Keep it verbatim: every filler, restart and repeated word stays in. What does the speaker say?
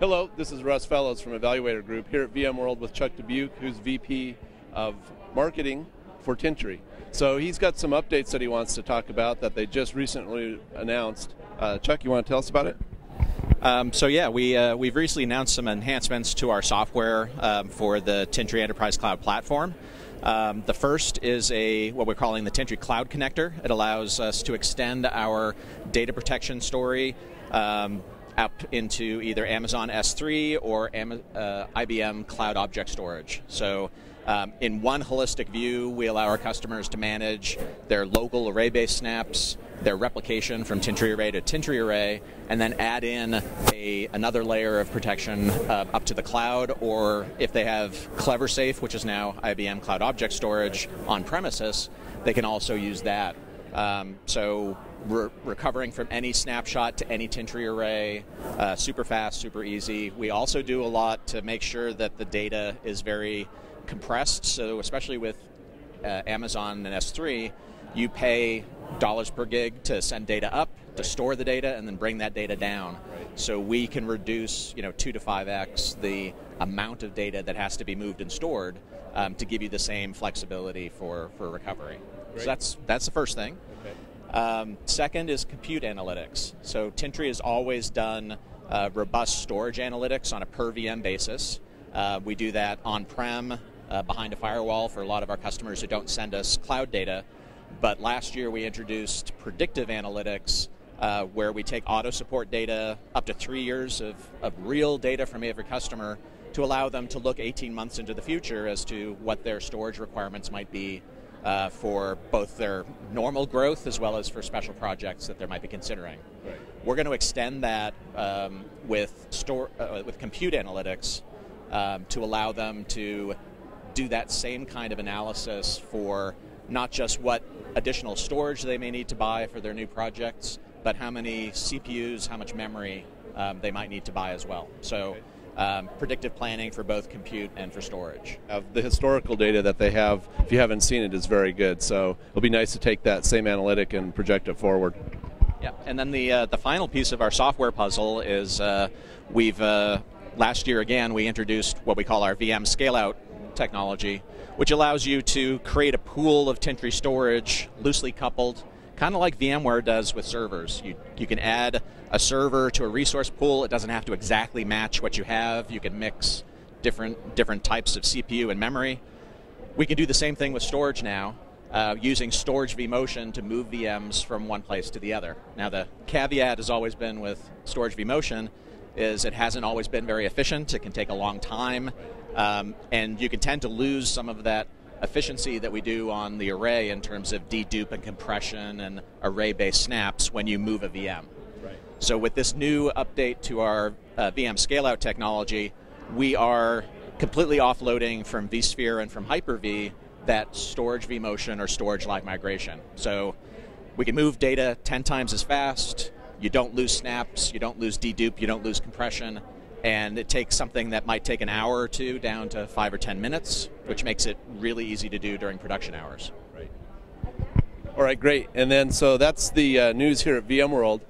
Hello, this is Russ Fellows from Evaluator Group here at VMworld with Chuck Dubuque, who's V P of Marketing for Tintri. So he's got some updates that he wants to talk about that they just recently announced. Uh, Chuck, you want to tell us about it? Um, so yeah, we, uh, we've recently announced some enhancements to our software um, for the Tintri Enterprise Cloud Platform. Um, the first is a what we're calling the Tintri Cloud Connector. It allows us to extend our data protection story um, up into either Amazon S three or Am uh, I B M Cloud Object Storage. So um, in one holistic view, we allow our customers to manage their local array-based snaps, their replication from Tintri Array to Tintri Array, and then add in a, another layer of protection uh, up to the cloud, or if they have CleverSafe, which is now I B M Cloud Object Storage on premises, they can also use that. Um, so re recovering from any snapshot to any Tintri array, uh, super fast, super easy. We also do a lot to make sure that the data is very compressed, so especially with uh, Amazon and S three, you pay dollars per gig to send data up, to store the data, and then bring that data down. Right. So we can reduce, you know, two to five X the amount of data that has to be moved and stored um, to give you the same flexibility for, for recovery. Great. So that's, that's the first thing. Okay. Um, second is compute analytics. So Tintri has always done uh, robust storage analytics on a per V M basis. Uh, we do that on-prem, uh, behind a firewall for a lot of our customers who don't send us cloud data. But last year we introduced predictive analytics uh, where we take auto support data, up to three years of, of real data from every customer, to allow them to look eighteen months into the future as to what their storage requirements might be uh, for both their normal growth as well as for special projects that they might be considering. Right. We're going to extend that um, with, store, uh, with compute analytics um, to allow them to do that same kind of analysis for not just what additional storage they may need to buy for their new projects, but how many C P Us, how much memory um, they might need to buy as well. So um, predictive planning for both compute and for storage. Uh, the historical data that they have, if you haven't seen it, is very good. So it'll be nice to take that same analytic and project it forward. Yeah, and then the, uh, the final piece of our software puzzle is uh, we've, uh, last year again, we introduced what we call our V M scale-out technology, which allows you to create a pool of Tintri storage loosely coupled, kind of like VMware does with servers. You, you can add a server to a resource pool. It doesn't have to exactly match what you have. You can mix different, different types of C P U and memory. We can do the same thing with storage now, uh, using storage vMotion to move V Ms from one place to the other. Now the caveat has always been with storage vMotion is it hasn't always been very efficient. It can take a long time. Um, and you can tend to lose some of that efficiency that we do on the array in terms of dedupe and compression and array-based snaps when you move a V M. Right. So with this new update to our uh, V M scale-out technology, we are completely offloading from vSphere and from Hyper-V that storage vMotion or storage live migration. So we can move data ten times as fast, you don't lose snaps, you don't lose dedupe, you don't lose compression. And it takes something that might take an hour or two down to five or ten minutes, which makes it really easy to do during production hours. Right. All right, great. And then so that's the uh, news here at VMworld.